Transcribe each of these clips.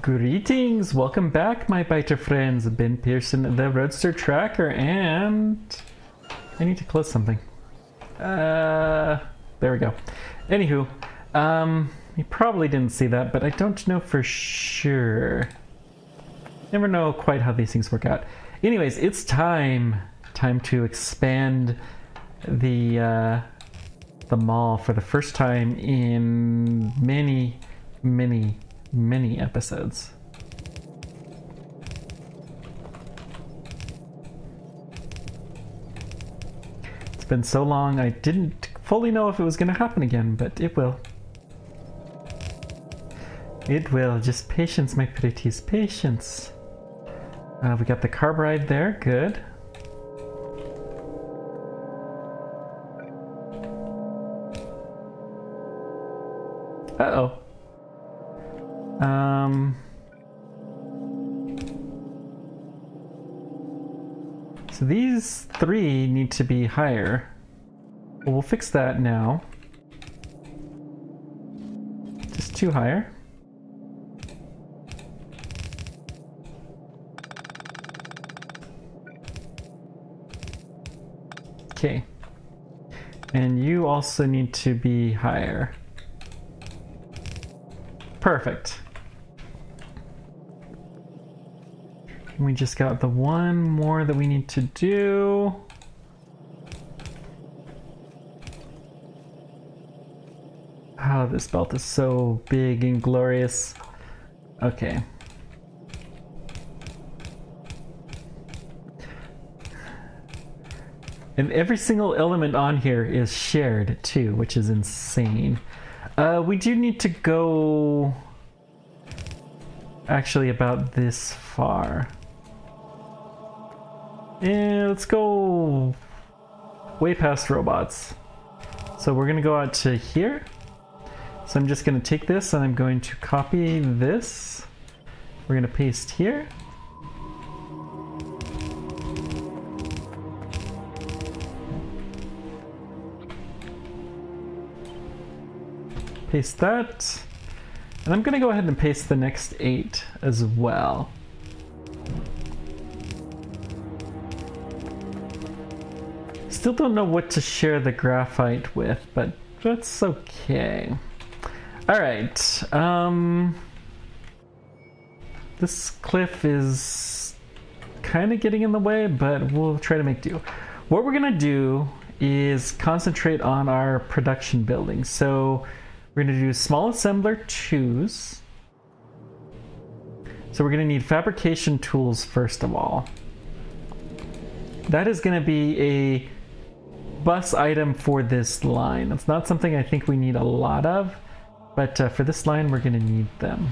Greetings, welcome back my biter friends. Ben Pearson, the Roadster Tracker, and I need to close something. There we go. Anywho, you probably didn't see that, but I don't know for sure. Never know quite how these things work out. Anyways, it's time to expand the mall for the first time in many episodes. It's been so long I didn't fully know if it was gonna happen again, but it will. It will. Just patience, my pretties, patience. We got the carbide there, good. Uh-oh. So these three need to be higher. We'll fix that now. Just two higher. Okay. And you also need to be higher. Perfect. We just got the one more that we need to do. Oh, this belt is so big and glorious. Okay. And every single element on here is shared too, which is insane. We do need to go actually about this far. Yeah, let's go way past robots. So we're gonna go out to here. So I'm just gonna take this and I'm going to copy this. We're gonna paste here. Paste that. And I'm gonna go ahead and paste the next 8 as well. Still don't know what to share the graphite with, but that's okay. All right. This cliff is kind of getting in the way, but we'll try to make do. What we're gonna do is concentrate on our production building. So we're gonna do small assembler 2s. So we're gonna need fabrication tools first of all. That is gonna be a bus item for this line. It's not something I think we need a lot of, but for this line we're going to need them.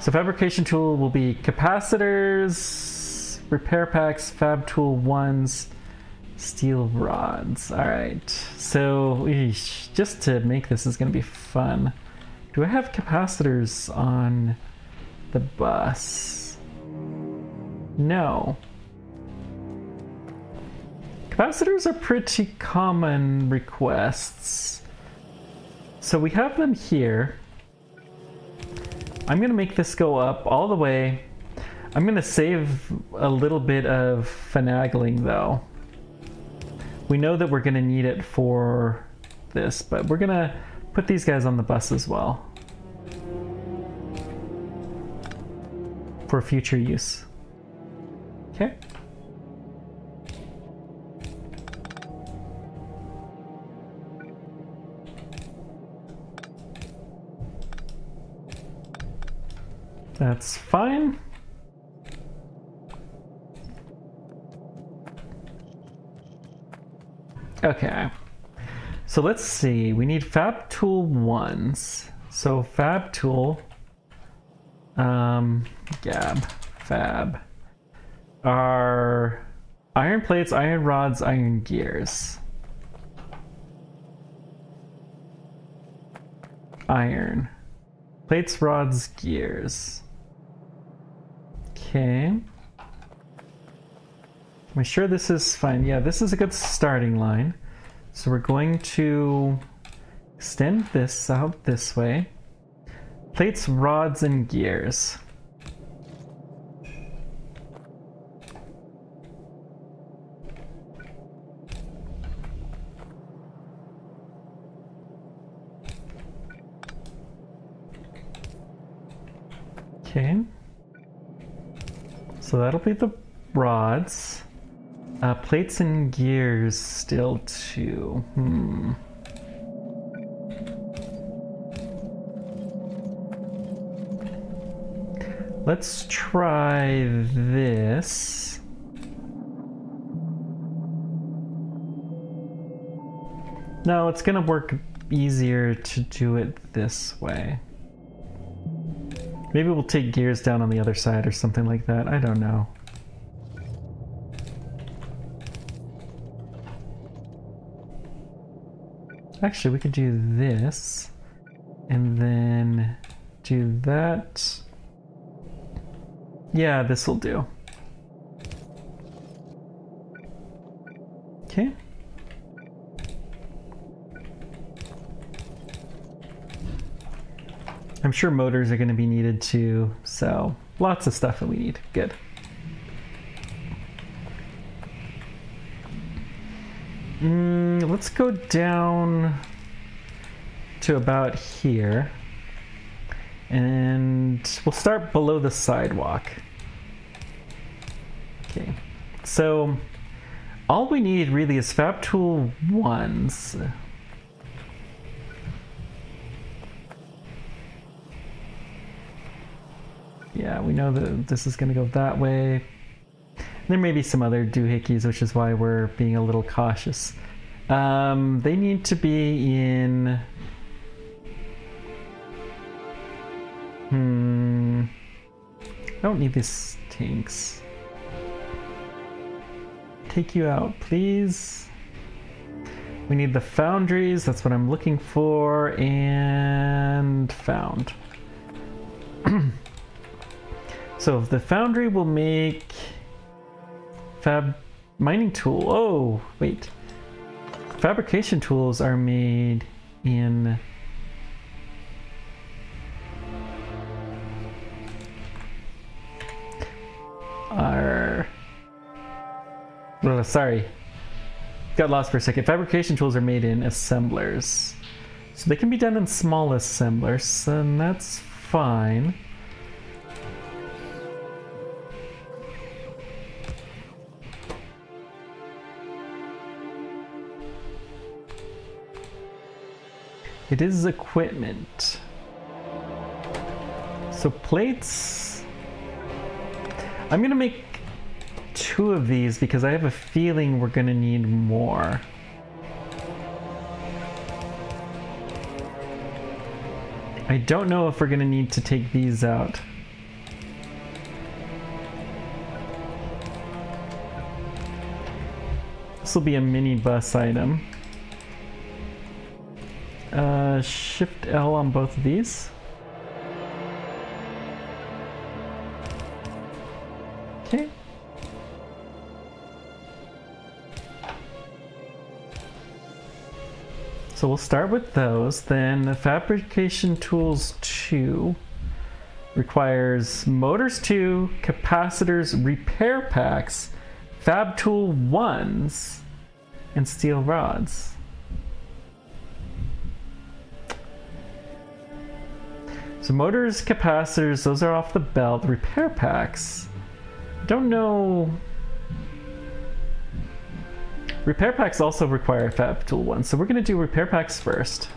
So fabrication tool will be capacitors, repair packs, fab tool 1s, steel rods. All right, so just to make this is going to be fun. Do I have capacitors on the bus? No. Capacitors are pretty common requests. So we have them here. I'm gonna make this go up all the way. I'm gonna save a little bit of finagling though. We know that we're gonna need it for this, but we're gonna put these guys on the bus as well. For future use. Okay. That's fine. Okay. So let's see. We need Fab Tool 1s. So Fab Tool, Gab, Fab, are iron plates, iron rods, iron gears. Iron. Plates, rods, gears. Okay. I'm sure this is fine. Yeah, this is a good starting line. So we're going to extend this out this way. Plates, rods, and gears. Okay. So that'll be the rods. Plates and gears still too. Let's try this. No, it's gonna work easier to do it this way. Maybe we'll take gears down on the other side or something like that. I don't know. Actually, we could do this and then do that. Yeah, this will do. Okay. I'm sure motors are going to be needed too, so lots of stuff that we need. Good. Let's go down to about here. And we'll start below the sidewalk. Okay, so all we need really is Fab Tool 1s. Yeah, we know that this is going to go that way. There may be some other doohickeys, which is why we're being a little cautious. They need to be in... I don't need these tanks. Take you out, please. We need the foundries, that's what I'm looking for, and found. So the foundry will make fab mining tool. Oh, wait. Fabrication tools are made in... Sorry, got lost for a second. Fabrication tools are made in assemblers, so they can be done in small assemblers, and that's fine. It is equipment. So plates, I'm gonna make 2 of these because I have a feeling we're gonna need more. I don't know if we're gonna need to take these out. This will be a minibus item. Shift L on both of these. Okay. So we'll start with those. Then the fabrication tools 2 requires motors 2, capacitors, repair packs, Fab Tool 1s, and steel rods. So motors, capacitors, those are off the belt. Repair packs, don't know. Repair packs also require Fab Tool 1, so we're going to do repair packs first.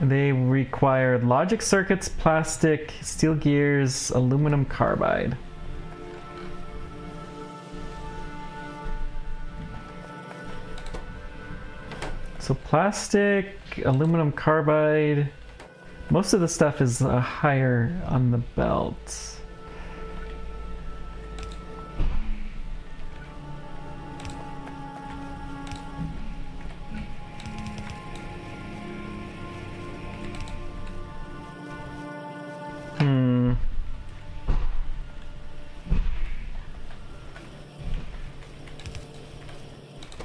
They require logic circuits, plastic, steel gears, aluminum carbide. So plastic, aluminum carbide, most of the stuff is higher on the belt.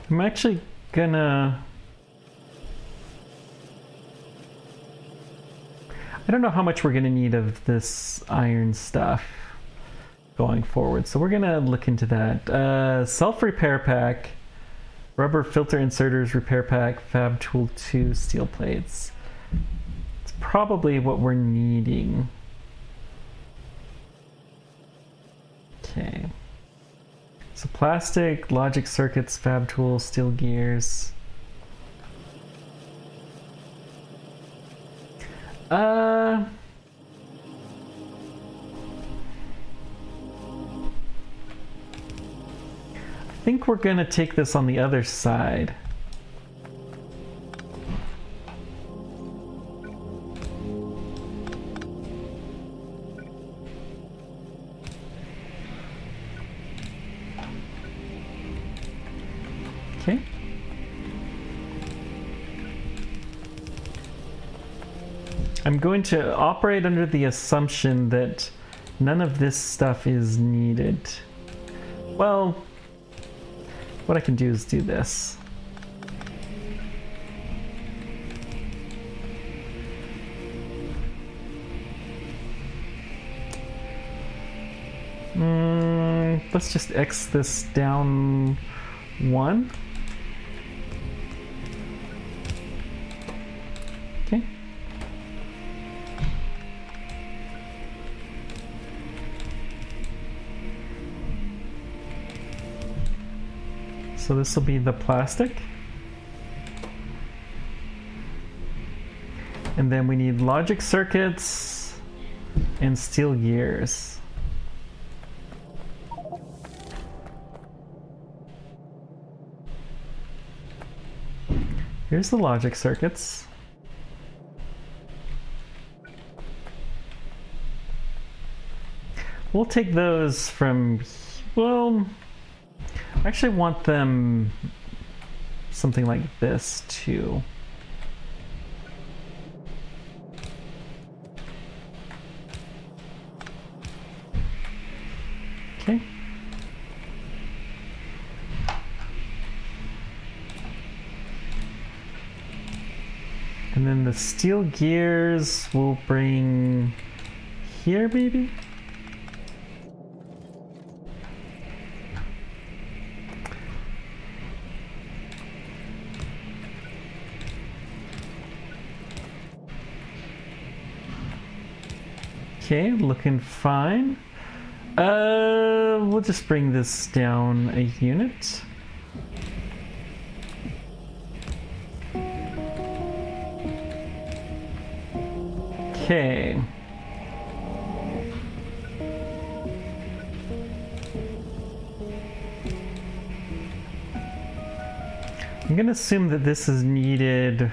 I'm actually gonna I don't know how much we're gonna need of this iron stuff going forward, so we're gonna look into that. Self-repair pack, rubber filter inserters, repair pack, Fab Tool 2, steel plates. It's probably what we're needing. Okay. So plastic, logic circuits, Fab Tool, steel gears. I think we're gonna take this on the other side. Okay. I'm going to operate under the assumption that none of this stuff is needed. Well, what I can do is do this. Let's just X this down one. So this will be the plastic. And then we need logic circuits and steel gears. Here's the logic circuits. We'll take those from, well, I actually want them something like this too. Okay. And then the steel gears we'll bring here maybe? Okay, looking fine. We'll just bring this down a unit. Okay. I'm gonna assume that this is needed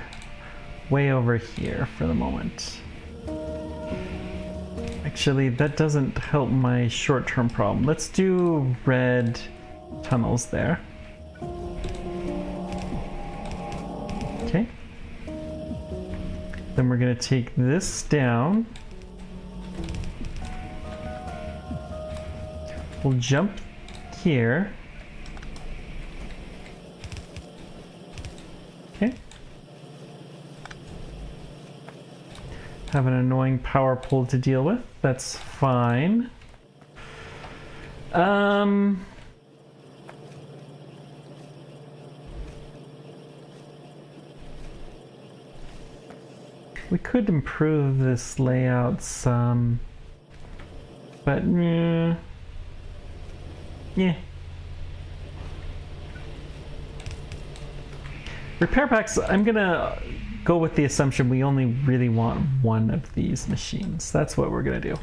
way over here for the moment. Actually, that doesn't help my short-term problem. Let's do red tunnels there. Okay. Then we're gonna take this down. We'll jump here. Okay. Have an annoying power pole to deal with. That's fine. We could improve this layout some, but yeah. Repair packs, I'm gonna go with the assumption we only really want one of these machines. That's what we're gonna do.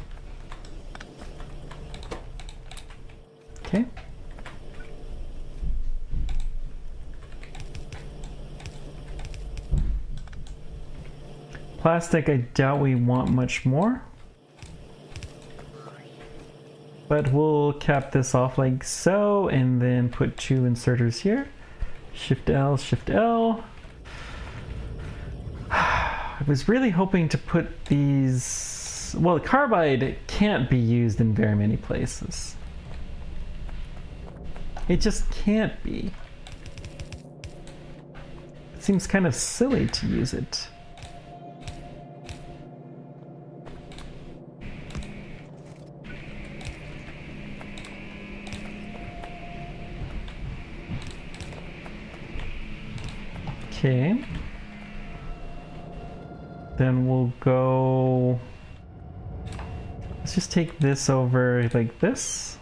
Okay. Plastic, I doubt we want much more. But we'll cap this off like so, and then put two inserters here. Shift L, Shift L. I was really hoping to put these... Well, carbide can't be used in very many places. It just can't be. It seems kind of silly to use it. Okay. Then we'll go... Let's just take this over like this.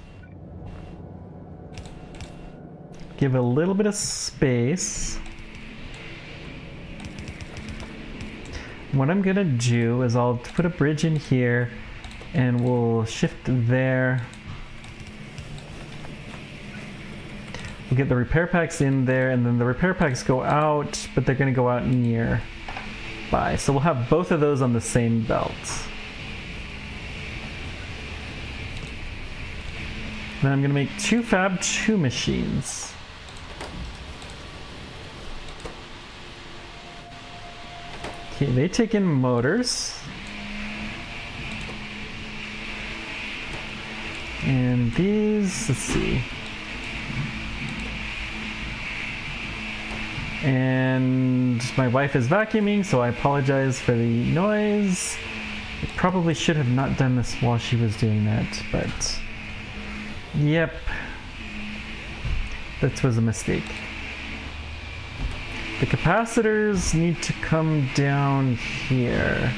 Give a little bit of space. What I'm gonna do is I'll put a bridge in here and we'll shift there. We'll get the repair packs in there, and then the repair packs go out, but they're gonna go out nearby. So we'll have both of those on the same belt. Then I'm gonna make two Fab 2 machines. Okay, they take in motors. And these, let's see. And my wife is vacuuming, so I apologize for the noise. I probably should have not done this while she was doing that, but yep, that was a mistake. The capacitors need to come down here.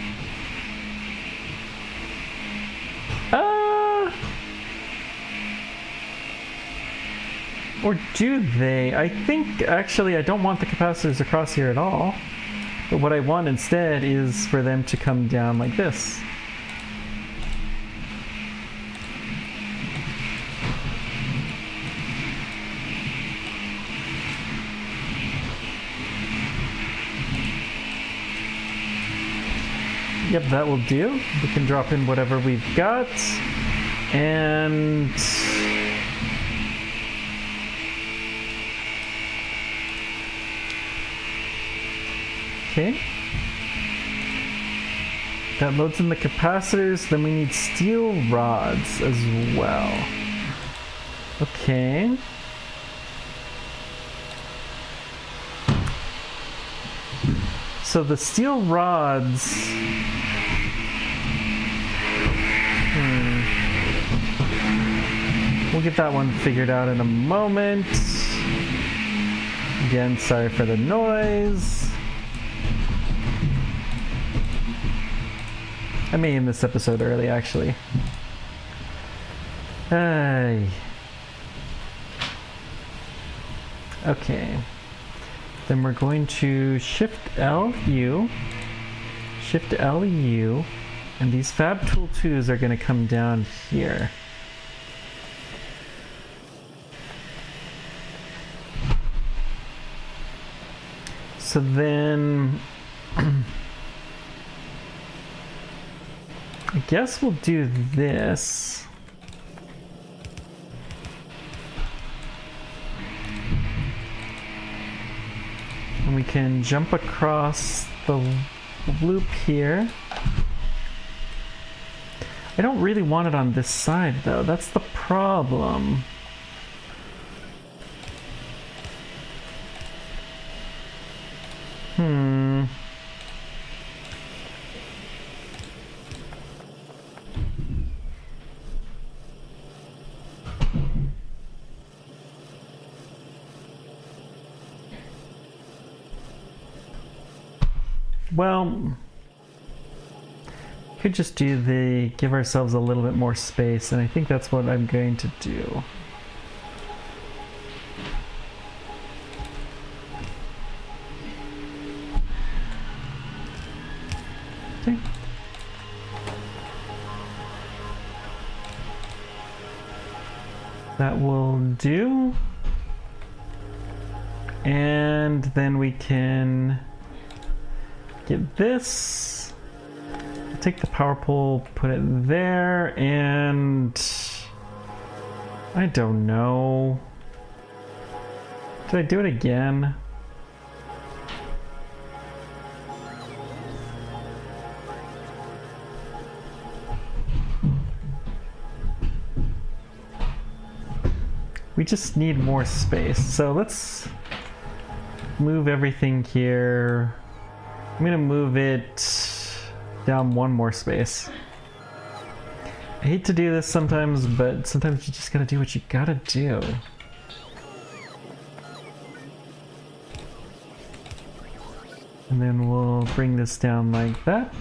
Or do they? I think actually I don't want the capacitors across here at all. But what I want instead is for them to come down like this. Yep, that will do. We can drop in whatever we've got. And... okay. That loads in the capacitors, then we need steel rods as well. Okay. So the steel rods... We'll get that one figured out in a moment. Again, sorry for the noise. I may end this episode early, actually. Okay. Then we're going to Shift LU, and these Fab Tool 2s are going to come down here. So then... I guess we'll do this. And we can jump across the loop here. I don't really want it on this side though, that's the problem. Well, could just do the give ourselves a little bit more space, and I think that's what I'm going to do. Okay. That will do. And then we can get this, take the power pole, put it there, and I don't know. Did I do it again? We just need more space. So let's move everything here. I'm gonna move it down one more space. I hate to do this sometimes, but sometimes you just gotta do what you gotta do. and then we'll bring this down like that,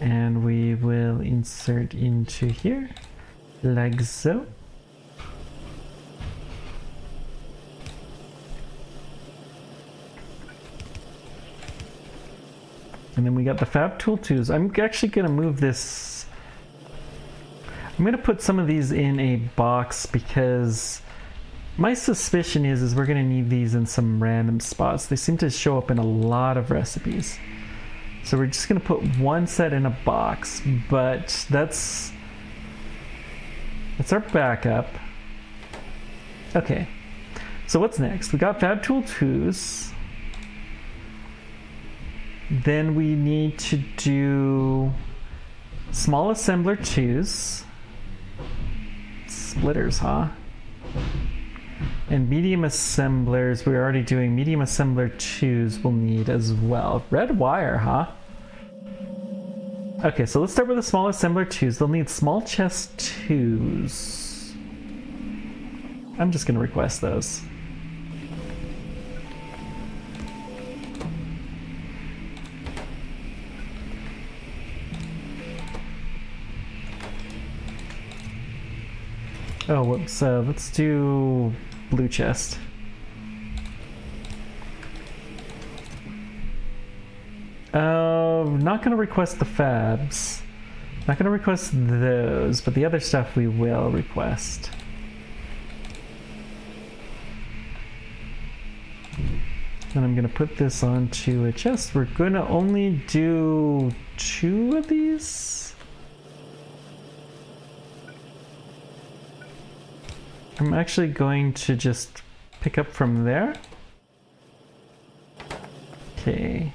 and we will insert into here like so. And then we got the Fab Tool 2s. I'm actually going to move this. I'm going to put some of these in a box because my suspicion is we're going to need these in some random spots. They seem to show up in a lot of recipes. So we're just going to put one set in a box, but that's our backup. Okay, so what's next? We got Fab Tool 2s. Then we need to do small assembler 2s, splitters, huh? And medium assemblers, we're already doing. Medium assembler 2s we'll need as well. Red wire, huh? Okay, so let's start with the small assembler 2s. They'll need small chest 2s. I'm just gonna request those. Oh, whoops, let's do blue chest. Not gonna request the fabs. Not gonna request those, but the other stuff we will request. And I'm gonna put this onto a chest. We're gonna only do 2 of these? I'm actually going to just pick up from there. Okay.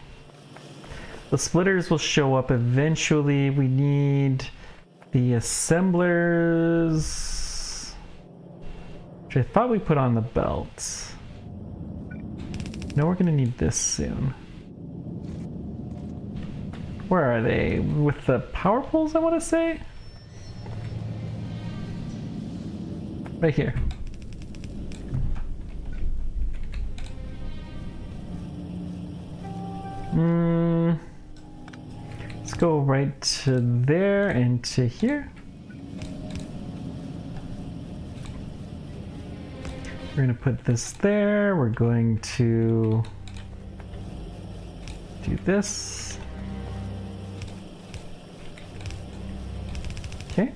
The splitters will show up eventually. We need the assemblers, which I thought we put on the belt. No, we're gonna need this soon. Where are they? With the power poles, I wanna say? Right here. Let's go right to there and to here. We're gonna put this there. We're going to do this. Okay.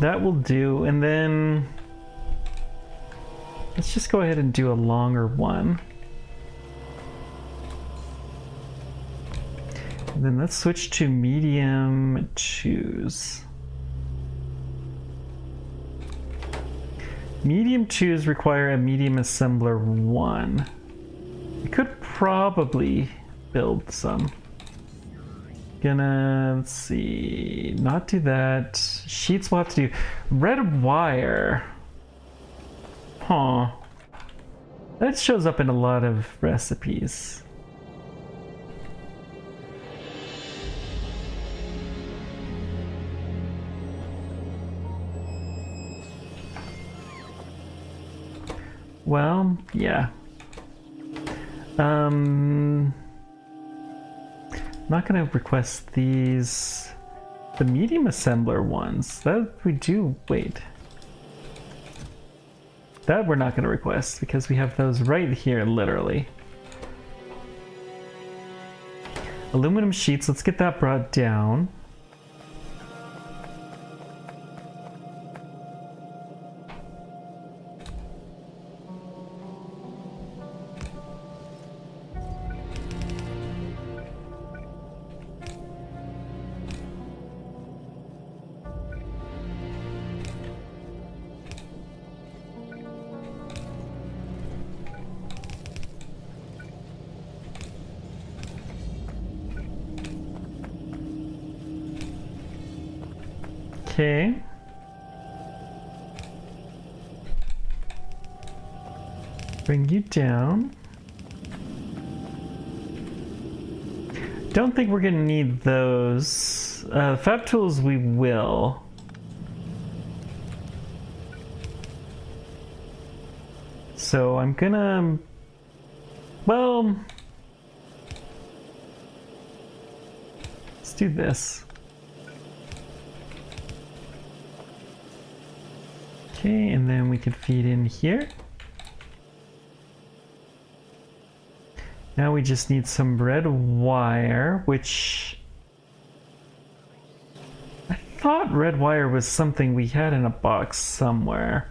That will do, and then let's just go ahead and do a longer one. And then let's switch to medium 2s. Medium 2s require a medium assembler 1. We could probably build some. Gonna, let's see, not do that. Sheets we'll have to do. Red wire. Huh. That shows up in a lot of recipes. Well, yeah. Not gonna request these, the medium assembler ones. That we do, wait. That we're not gonna request because we have those right here, literally. Aluminum sheets, let's get that brought down. Okay. Bring you down. Don't think we're gonna need those. Fab tools we will. So I'm gonna, well, let's do this. Okay, and then we can feed in here. Now we just need some red wire, which I thought red wire was something we had in a box somewhere.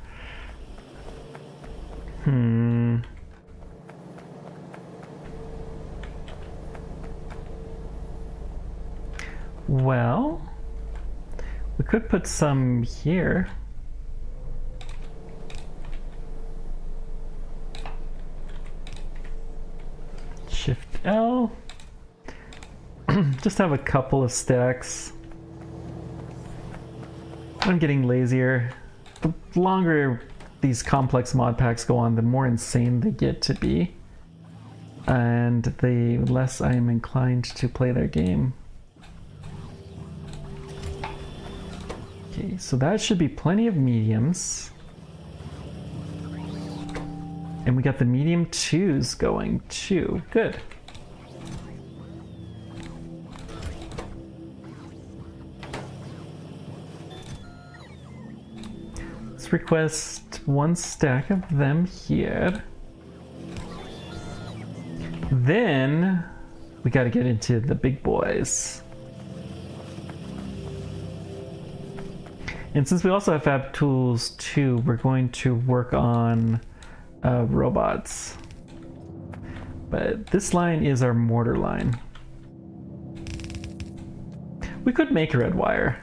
Well, we could put some here. L. Just have a couple of stacks. I'm getting lazier. The longer these complex mod packs go on, the more insane they get to be, and the less I am inclined to play their game. Okay, so that should be plenty of mediums. And we got the medium 2s going too. Good. Request one stack of them here. Then we got to get into the big boys. And since we also have Fab Tools too, we're going to work on robots. But this line is our mortar line. We could make red wire.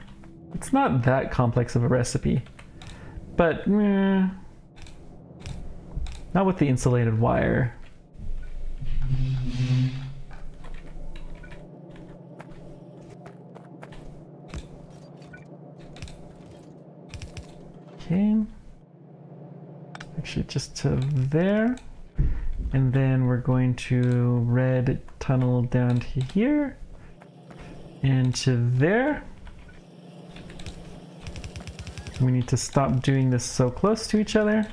It's not that complex of a recipe. But, not with the insulated wire. Okay. Actually, just to there. And then we're going to red tunnel down to here. And to there. We need to stop doing this so close to each other.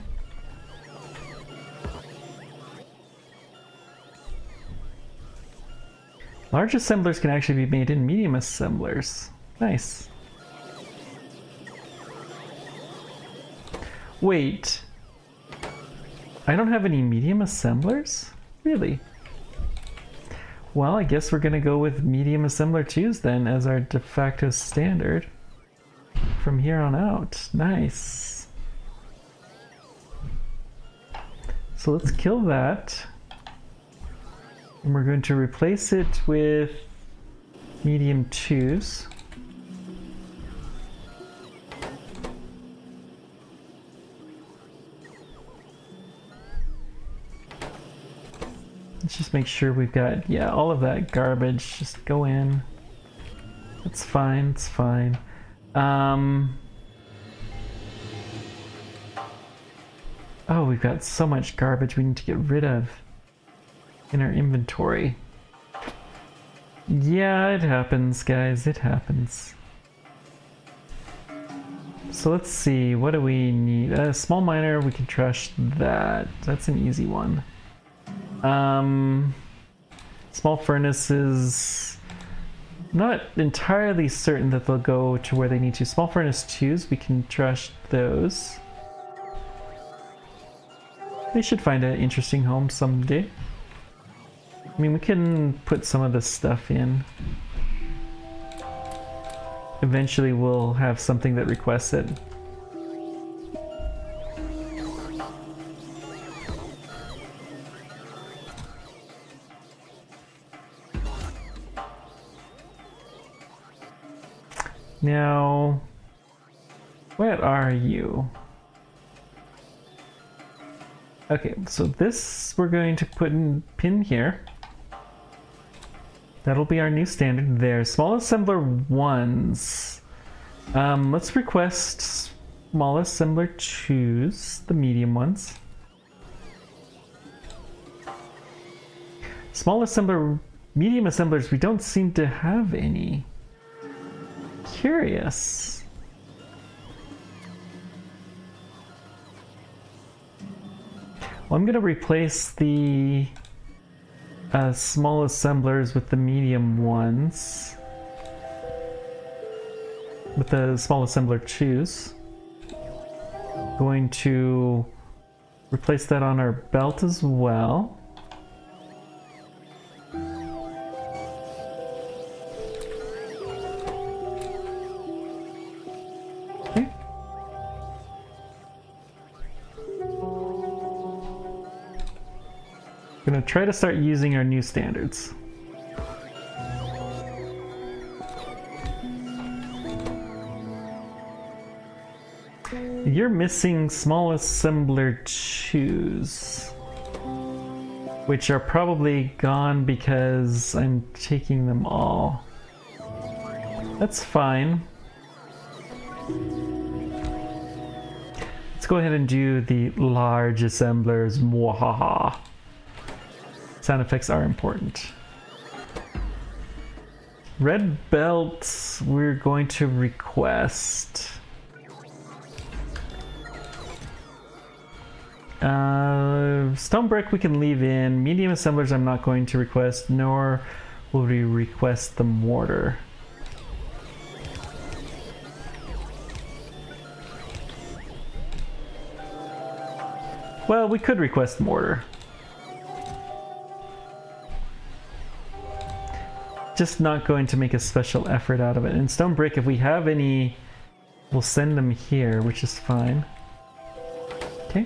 Large assemblers can actually be made in medium assemblers. Nice. Wait. I don't have any medium assemblers? Really? Well, I guess we're gonna go with medium assembler 2s then as our de facto standard. From here on out. Nice. So let's kill that. And we're going to replace it with medium 2s. Let's just make sure we've got, yeah, all of that garbage. Just go in. It's fine, it's fine. Oh, we've got so much garbage we need to get rid of in our inventory. Yeah, it happens, guys, it happens. So let's see, what do we need? A small miner, we can trash that. That's an easy one. Small furnaces. Not entirely certain that they'll go to where they need to. Small furnace 2s, we can trash those. They should find an interesting home someday. I mean, we can put some of this stuff in. Eventually we'll have something that requests it. Now, where are you? Okay, so this we're going to put in pin here. That'll be our new standard there. Small assembler 1s. Let's request small assembler 2s, the medium ones. Small assembler Medium assemblers, we don't seem to have any. Curious. Well, I'm gonna replace the small assemblers with the medium ones. With the small assembler choose. Going to replace that on our belt as well. Okay. Gonna try to start using our new standards. You're missing small assembler chews, which are probably gone because I'm taking them all. That's fine. Let's go ahead and do the large assemblers. Mwahaha. Sound effects are important. Red belts, we're going to request. Stone brick we can leave in. Medium assemblers I'm not going to request, nor will we request the mortar. Well, we could request mortar. Just not going to make a special effort out of it. And stone brick, if we have any, we'll send them here, which is fine. Okay.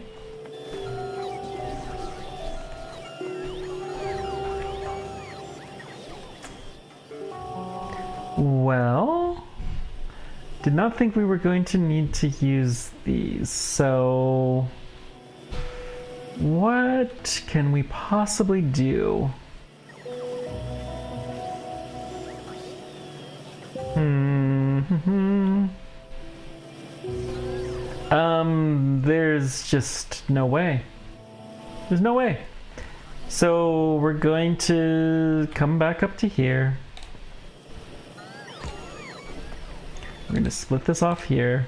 Well, did not think we were going to need to use these, so what can we possibly do? There's just no way. There's no way. So we're going to come back up to here. We're going to split this off here.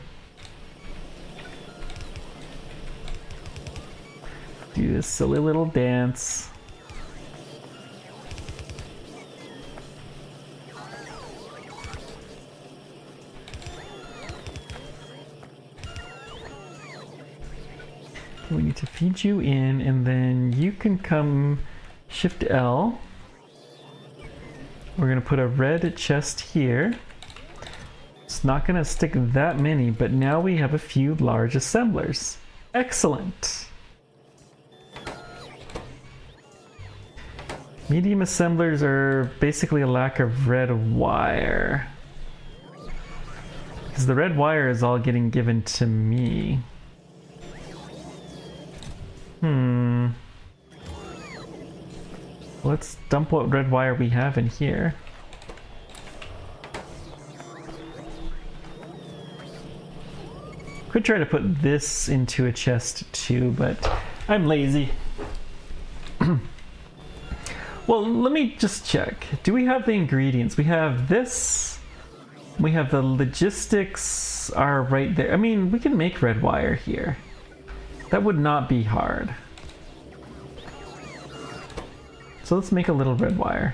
Do this silly little dance. We need to feed you in, and then you can come shift L. We're going to put a red chest here. It's not going to stick that many, but now we have a few large assemblers. Excellent! Medium assemblers are basically a lack of red wire. Because the red wire is all getting given to me. Let's dump what red wire we have in here. Could try to put this into a chest too, but I'm lazy. Well, let me just check. Do we have the ingredients? We have this. We have the logistics are right there. I mean, we can make red wire here. That would not be hard. So let's make a little red wire.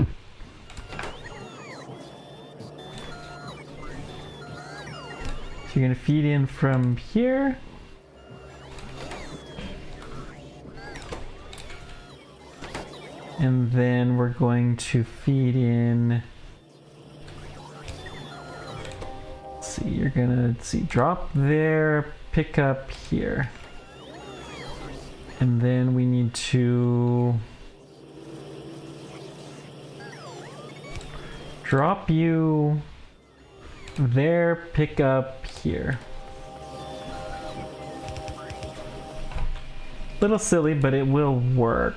You're going to feed in from here. And then we're going to feed in. Let's see, you're going to see drop there, pick up here. And then we need to drop you there, pick up here. Little silly, but it will work.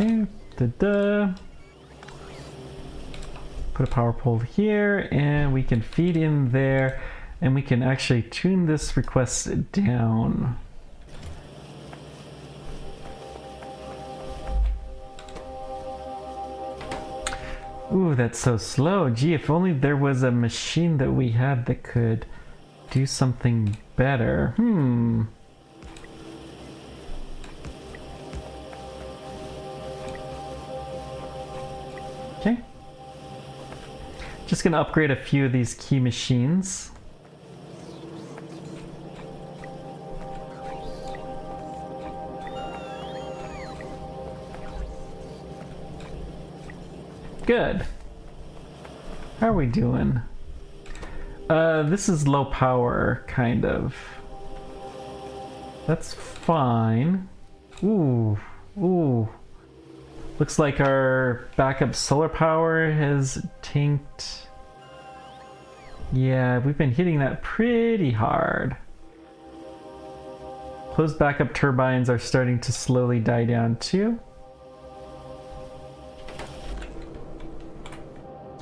Okay, da-da. Put a power pole here, and we can feed in there. and we can actually tune this request down. Ooh, that's so slow. Gee, if only there was a machine that we had that could do something better. Okay. Just gonna upgrade a few of these key machines. Good. How are we doing? This is low power, kind of. That's fine. Ooh, ooh. Looks like our backup solar power has tanked. Yeah, we've been hitting that pretty hard. Closed backup turbines are starting to slowly die down too.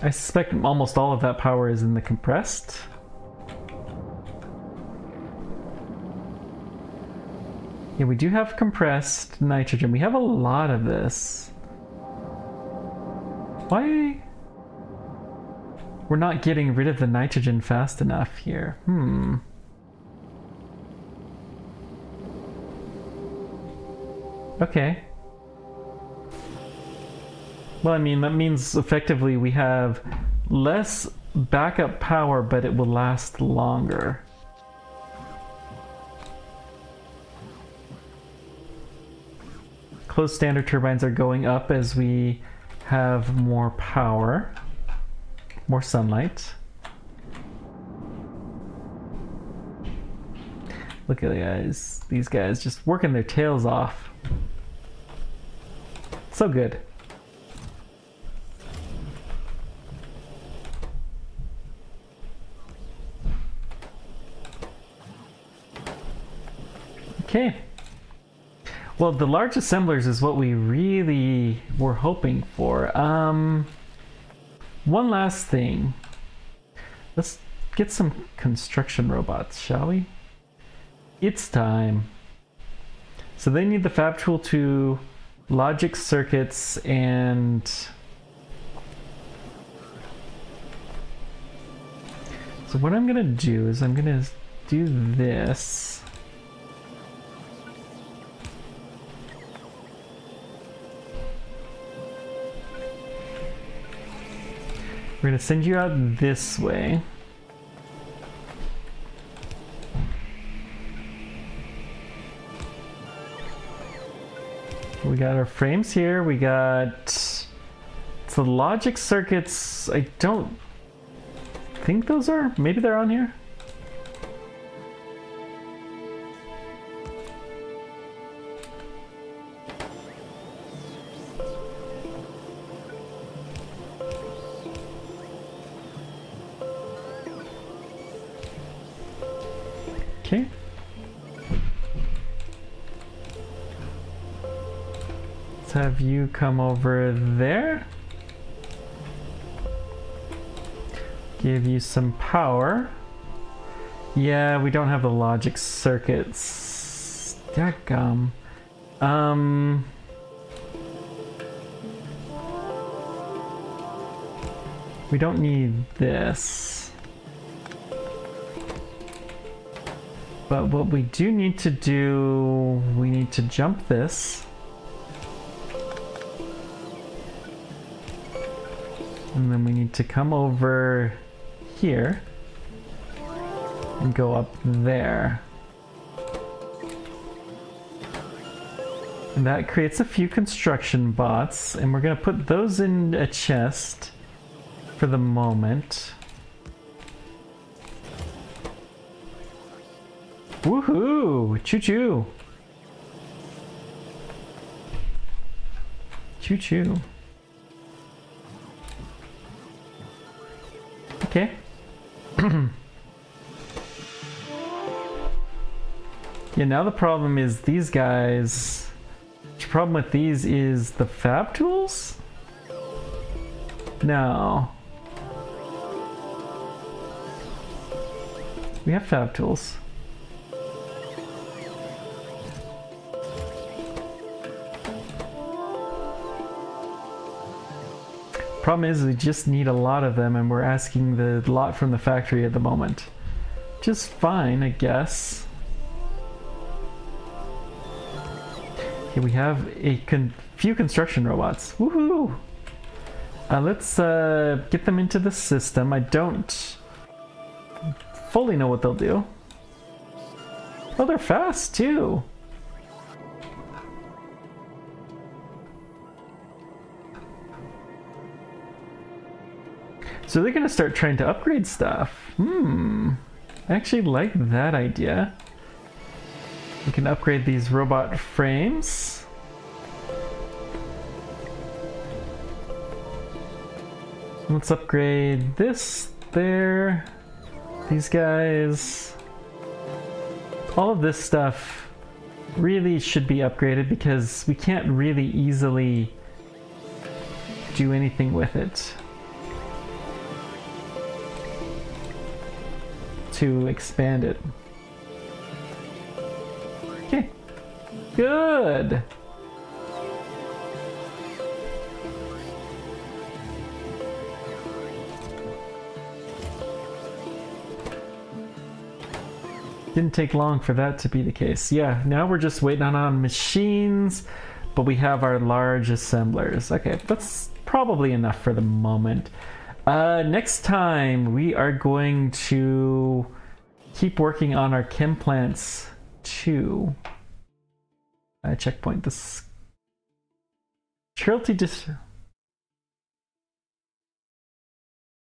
I suspect almost all of that power is in the compressed. Yeah, we do have compressed nitrogen. We have a lot of this. Why? We're not getting rid of the nitrogen fast enough here. Okay. Well, I mean, that means effectively we have less backup power, but it will last longer. Closed standard turbines are going up as we have more power, more sunlight. Look at the guys, these guys just working their tails off. So good. Okay. Well, the large assemblers is what we really were hoping for. One last thing. Let's get some construction robots, shall we? It's time. So they need the Fab Tool to logic circuits and... So what I'm gonna do is I'm gonna do this. We're gonna send you out this way. We got our frames here. We got the logic circuits. I don't think those are. Maybe they're on here. Okay. Let's have you come over there. Give you some power. Yeah, we don't have the logic circuits. Dadgum. We don't need this. But what we do need to do, we need to jump this. And then we need to come over here and go up there. And that creates a few construction bots, and we're gonna put those in a chest for the moment. Woohoo! Choo-choo! Choo-choo. Okay. Yeah, now the problem is these guys... The problem with these is the Fab Tools? No. We have Fab Tools. Problem is we just need a lot of them, and we're asking the lot from the factory at the moment. Just fine, I guess. Okay, we have a few construction robots. Woohoo! Let's get them into the system. I don't fully know what they'll do. Oh, they're fast too! So they're gonna start trying to upgrade stuff. I actually like that idea. We can upgrade these robot frames. Let's upgrade this, there, these guys. All of this stuff really should be upgraded because we can't really easily do anything with it. To expand it. Okay, good. Didn't take long for that to be the case. Yeah, now we're just waiting on machines, but we have our large assemblers. Okay, that's probably enough for the moment. Next time we are going to keep working on our chem plants too. Checkpoint this Trilty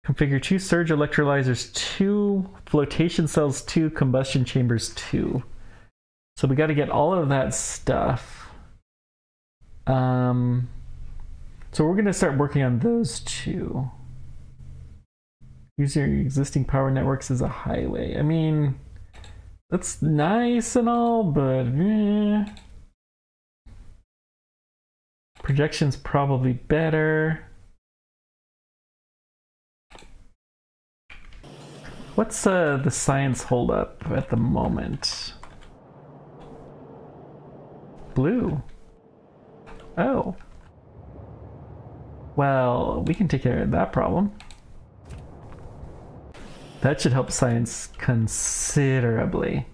configure 2 surge electrolyzers 2 flotation cells 2 combustion chambers 2. So we got to get all of that stuff. So we're gonna start working on those two. Use your existing power networks as a highway. I mean, that's nice and all, but projection's probably better. What's the science hold up at the moment? Blue. Oh. Well, we can take care of that problem. That should help science considerably.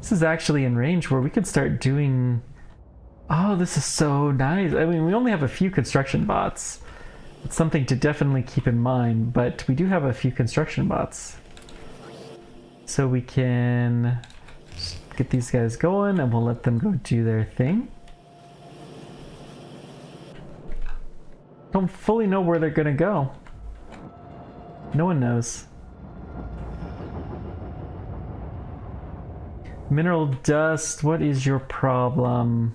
This is actually in range where we could start doing... Oh, this is so nice. I mean, we only have a few construction bots. It's something to definitely keep in mind, but we do have a few construction bots. So we can get these guys going and we'll let them go do their thing. Don't fully know where they're gonna go. No one knows. Mineral dust, what is your problem?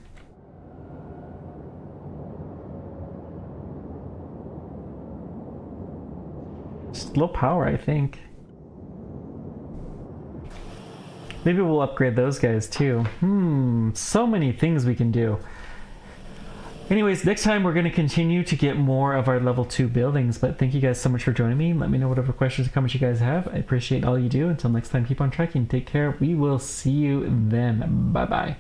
Just low power, I think. Maybe we'll upgrade those guys too. So many things we can do. Anyways, next time we're going to continue to get more of our level 2 buildings, but thank you guys so much for joining me. Let me know whatever questions or comments you guys have. I appreciate all you do. Until next time, keep on trekking. Take care. We will see you then. Bye-bye.